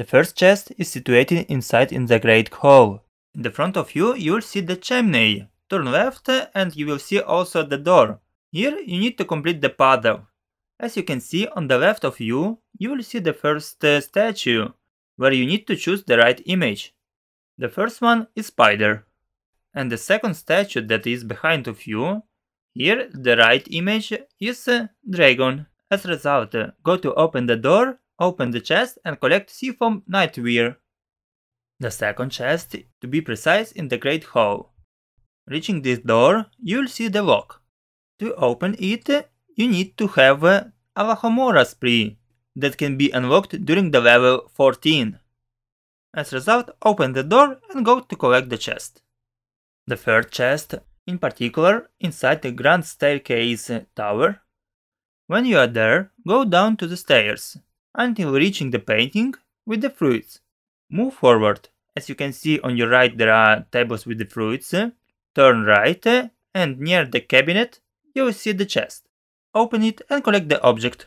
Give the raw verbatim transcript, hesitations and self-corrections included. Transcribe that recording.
The first chest is situated inside in the great hall. In the front of you, you will see the chimney. Turn left and you will see also the door. Here you need to complete the puzzle. As you can see on the left of you, you will see the first uh, statue, where you need to choose the right image. The first one is spider. And the second statue that is behind of you, here the right image is uh, dragon. As a result, uh, go to open the door, open the chest and collect Seafoam Nightwear. The second chest, to be precise, in the great hall. Reaching this door, you will see the lock. To open it, you need to have a Alohomora spree that can be unlocked during the level fourteen. As a result, open the door and go to collect the chest. The third chest, in particular, inside the grand staircase tower. When you are there, go down to the stairs, until reaching the painting with the fruits. Move forward. As you can see on your right, there are tables with the fruits. Turn right, and near the cabinet, you will see the chest. Open it and collect the object.